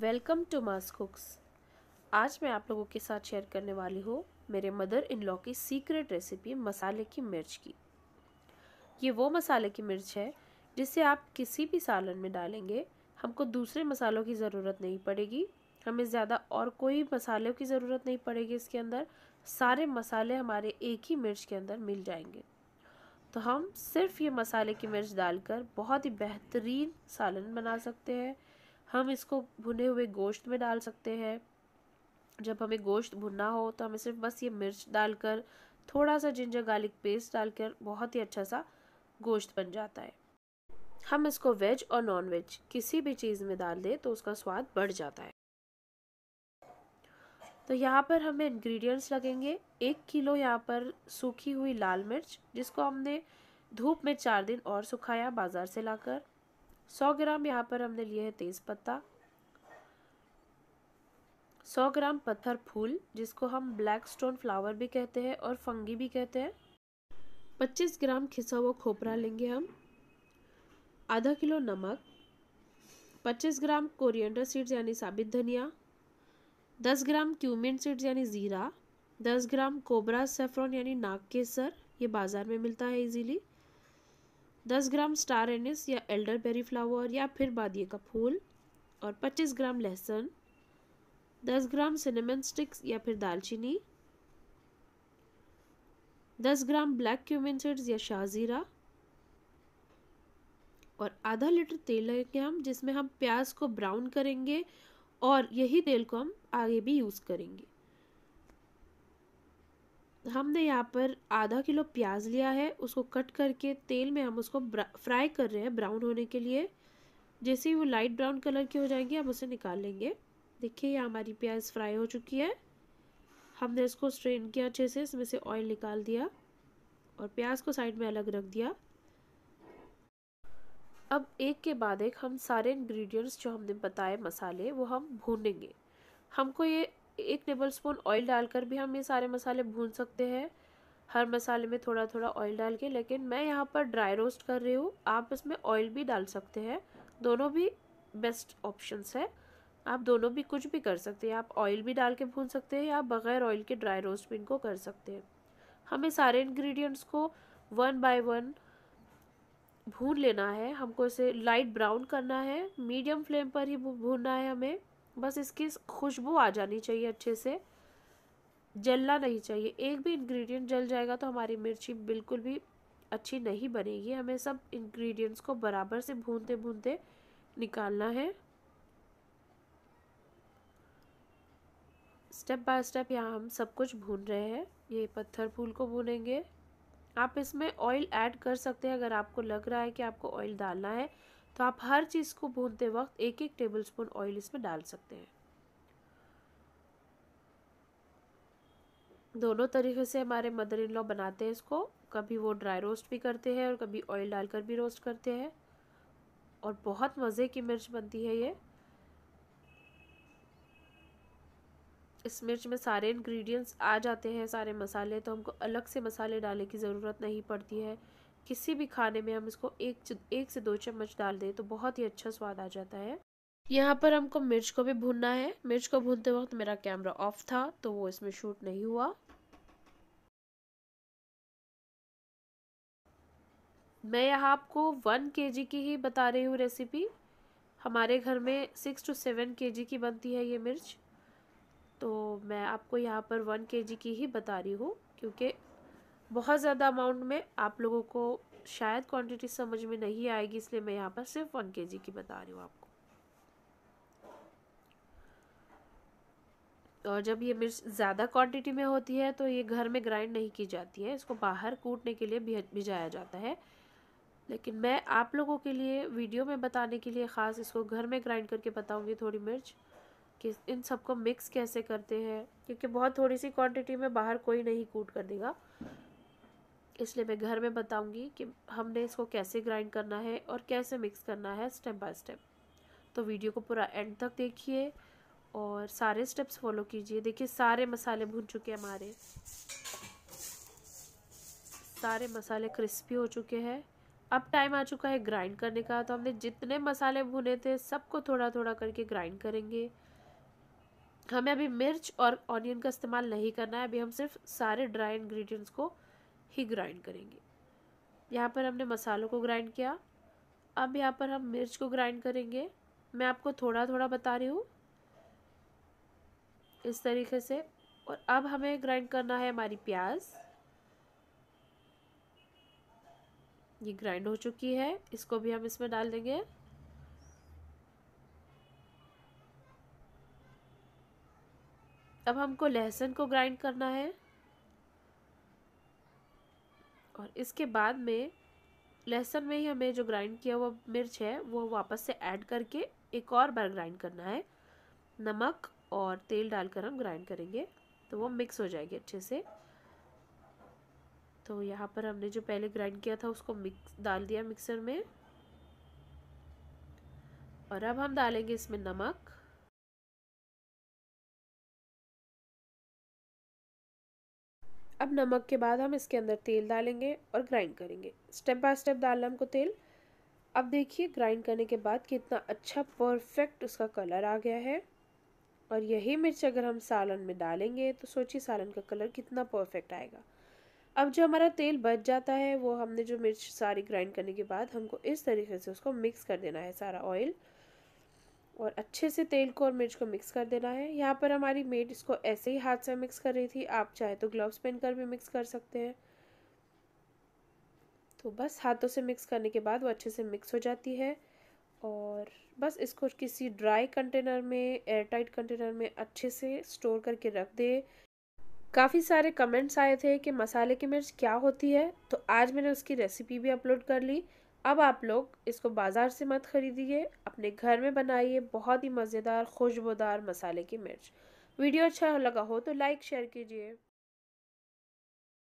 Welcome to mass कुक्स। आज मैं आप लोगों के साथ शेयर करने वाली हूँ मेरे मदर इन लॉ की सीक्रेट रेसिपी मसाले की मिर्च की। ये वो मसाले की मिर्च है जिसे आप किसी भी सालन में डालेंगे, हमको दूसरे मसालों की ज़रूरत नहीं पड़ेगी, हमें ज़्यादा और कोई मसालों की ज़रूरत नहीं पड़ेगी। इसके अंदर सारे मसाले हमारे एक ही मिर्च के अंदर मिल जाएंगे। तो हम सिर्फ ये मसाले की मिर्च डालकर बहुत ही बेहतरीन सालन बना सकते हैं। हम इसको भुने हुए गोश्त में डाल सकते हैं। जब हमें गोश्त भुनना हो तो हमें सिर्फ बस ये मिर्च डालकर, थोड़ा सा जिंजर गार्लिक पेस्ट डालकर बहुत ही अच्छा सा गोश्त बन जाता है। हम इसको वेज और नॉन वेज किसी भी चीज़ में डाल दें तो उसका स्वाद बढ़ जाता है। तो यहाँ पर हमें इंग्रेडिएंट्स लगेंगे 1 किलो यहाँ पर सूखी हुई लाल मिर्च, जिसको हमने धूप में 4 दिन और सुखाया बाज़ार से लाकर। 100 ग्राम यहाँ पर हमने लिए है तेज़पत्ता, 100 ग्राम पत्थर फूल, जिसको हम ब्लैक स्टोन फ्लावर भी कहते हैं और फंगी भी कहते हैं। 25 ग्राम खिसा हुआ खोपरा लेंगे हम, आधा किलो नमक, 25 ग्राम कोरिएंडर सीड्स यानी साबित धनिया, 10 ग्राम क्यूमिन सीड्स यानी ज़ीरा, 10 ग्राम कोबरा सेफ्रॉन यानी नाग केसर, ये बाज़ार में मिलता है इजीली, 10 ग्राम स्टार एनिस या एल्डरबेरी फ्लावर या फिर बादिये का फूल, और 25 ग्राम लहसुन, 10 ग्राम सिनेमन स्टिक्स या फिर दालचीनी, 10 ग्राम ब्लैक क्यूमिन सीड्स या शाहजीरा, और आधा लीटर तेल लेंगे हम, जिसमें हम प्याज को ब्राउन करेंगे और यही तेल को हम आगे भी यूज़ करेंगे। हमने यहाँ पर आधा किलो प्याज लिया है, उसको कट करके तेल में हम उसको फ्राई कर रहे हैं ब्राउन होने के लिए। जैसे ही वो लाइट ब्राउन कलर की हो जाएंगे हम उसे निकाल लेंगे। देखिए ये हमारी प्याज फ्राई हो चुकी है, हमने इसको स्ट्रेन किया अच्छे से, इसमें से ऑयल निकाल दिया और प्याज को साइड में अलग रख दिया। अब एक के बाद एक हम सारे इंग्रेडिएंट्स जो हमने बताए मसाले वो हम भूनेंगे। हमको ये 1 टेबलस्पून ऑयल डालकर भी हम ये सारे मसाले भून सकते हैं, हर मसाले में थोड़ा थोड़ा ऑयल डाल के, लेकिन मैं यहाँ पर ड्राई रोस्ट कर रही हूँ। आप इसमें ऑयल भी डाल सकते हैं, दोनों भी बेस्ट ऑप्शंस है। आप दोनों भी कुछ भी कर सकते हैं, आप ऑयल भी डाल के भून सकते हैं या बग़ैर ऑयल के ड्राई रोस्ट भी इनको कर सकते हैं। हमें सारे इन्ग्रीडियंट्स को 1 बाय 1 भून लेना है, हमको इसे लाइट ब्राउन करना है, मीडियम फ्लेम पर ही भूनना है हमें। बस इसकी खुशबू आ जानी चाहिए अच्छे से, जलना नहीं चाहिए। एक भी इंग्रेडिएंट जल जाएगा तो हमारी मिर्ची बिल्कुल भी अच्छी नहीं बनेगी। हमें सब इंग्रेडिएंट्स को बराबर से भूनते भूनते निकालना है। स्टेप बाय स्टेप यहाँ हम सब कुछ भून रहे हैं। ये पत्थर फूल को भूनेंगे, आप इसमें ऑयल ऐड कर सकते हैं। अगर आपको लग रहा है कि आपको ऑयल डालना है तो आप हर चीज़ को भूनते वक्त 1 टेबलस्पून ऑयल इसमें डाल सकते हैं। दोनों तरीके से हमारे मदर इन लॉ बनाते हैं इसको, कभी वो ड्राई रोस्ट भी करते हैं और कभी ऑयल डालकर भी रोस्ट करते हैं, और बहुत मज़े की मिर्च बनती है ये। इस मिर्च में सारे इंग्रेडिएंट्स आ जाते हैं, सारे मसाले, तो हमको अलग से मसाले डालने की ज़रूरत नहीं पड़ती है। किसी भी खाने में हम इसको 1 से 2 चम्मच डाल दें तो बहुत ही अच्छा स्वाद आ जाता है। यहाँ पर हमको मिर्च को भी भूनना है। मिर्च को भूनते वक्त मेरा कैमरा ऑफ था तो वो इसमें शूट नहीं हुआ। मैं यहाँ आपको 1 kg की ही बता रही हूँ रेसिपी। हमारे घर में 6 to 7 kg की बनती है ये मिर्च, तो मैं आपको यहाँ पर 1 kg की ही बता रही हूँ, क्योंकि बहुत ज़्यादा अमाउंट में आप लोगों को शायद क्वांटिटी समझ में नहीं आएगी, इसलिए मैं यहाँ पर सिर्फ 1 kg की बता रही हूँ आपको। और जब ये मिर्च ज़्यादा क्वांटिटी में होती है तो ये घर में ग्राइंड नहीं की जाती है, इसको बाहर कूटने के लिए भिजाया जाता है। लेकिन मैं आप लोगों के लिए वीडियो में बताने के लिए ख़ास इसको घर में ग्राइंड करके बताऊँगी थोड़ी मिर्च, कि इन सबको मिक्स कैसे करते हैं, क्योंकि बहुत थोड़ी सी क्वांटिटी में बाहर कोई नहीं कूट कर देगा, इसलिए मैं घर में बताऊंगी कि हमने इसको कैसे ग्राइंड करना है और कैसे मिक्स करना है स्टेप बाय स्टेप। तो वीडियो को पूरा एंड तक देखिए और सारे स्टेप्स फॉलो कीजिए। देखिए सारे मसाले भून चुके हैं हमारे, सारे मसाले क्रिस्पी हो चुके हैं। अब टाइम आ चुका है ग्राइंड करने का। तो हमने जितने मसाले भुने थे सबको थोड़ा थोड़ा करके ग्राइंड करेंगे। हमें अभी मिर्च और ऑनियन का इस्तेमाल नहीं करना है, अभी हम सिर्फ सारे ड्राई इंग्रेडिएंट्स को ही ग्राइंड करेंगे। यहाँ पर हमने मसालों को ग्राइंड किया, अब यहाँ पर हम मिर्च को ग्राइंड करेंगे। मैं आपको थोड़ा थोड़ा बता रही हूँ इस तरीके से। और अब हमें ग्राइंड करना है हमारी प्याज। ये ग्राइंड हो चुकी है, इसको भी हम इसमें डाल देंगे। अब हमको लहसुन को ग्राइंड करना है और इसके बाद में लहसुन में ही हमें जो ग्राइंड किया हुआ मिर्च है वो वापस से ऐड करके एक और बार ग्राइंड करना है। नमक और तेल डालकर हम ग्राइंड करेंगे तो वो मिक्स हो जाएगी अच्छे से। तो यहाँ पर हमने जो पहले ग्राइंड किया था उसको मिक्स डाल दिया मिक्सर में। और अब हम डालेंगे इसमें नमक। अब नमक के बाद हम इसके अंदर तेल डालेंगे और ग्राइंड करेंगे। स्टेप बाय स्टेप डालना हमको तेल। अब देखिए ग्राइंड करने के बाद कितना अच्छा परफेक्ट उसका कलर आ गया है। और यही मिर्च अगर हम सालन में डालेंगे तो सोचिए सालन का कलर कितना परफेक्ट आएगा। अब जो हमारा तेल बच जाता है वो हमने जो मिर्च सारी ग्राइंड करने के बाद हमको इस तरीके से उसको मिक्स कर देना है सारा ऑयल, और अच्छे से तेल को और मिर्च को मिक्स कर देना है। यहाँ पर हमारी मेड इसको ऐसे ही हाथ से मिक्स कर रही थी, आप चाहे तो ग्लव्स पहनकर भी मिक्स कर सकते हैं। तो बस हाथों से मिक्स करने के बाद वो अच्छे से मिक्स हो जाती है। और बस इसको किसी ड्राई कंटेनर में, एयरटाइट कंटेनर में अच्छे से स्टोर करके रख दे। काफ़ी सारे कमेंट्स आए थे कि मसाले की मिर्च क्या होती है, तो आज मैंने उसकी रेसिपी भी अपलोड कर ली। अब आप लोग इसको बाज़ार से मत खरीदिए, अपने घर में बनाइए बहुत ही मज़ेदार खुशबूदार मसाले की मिर्च। वीडियो अच्छा लगा हो तो लाइक शेयर कीजिए।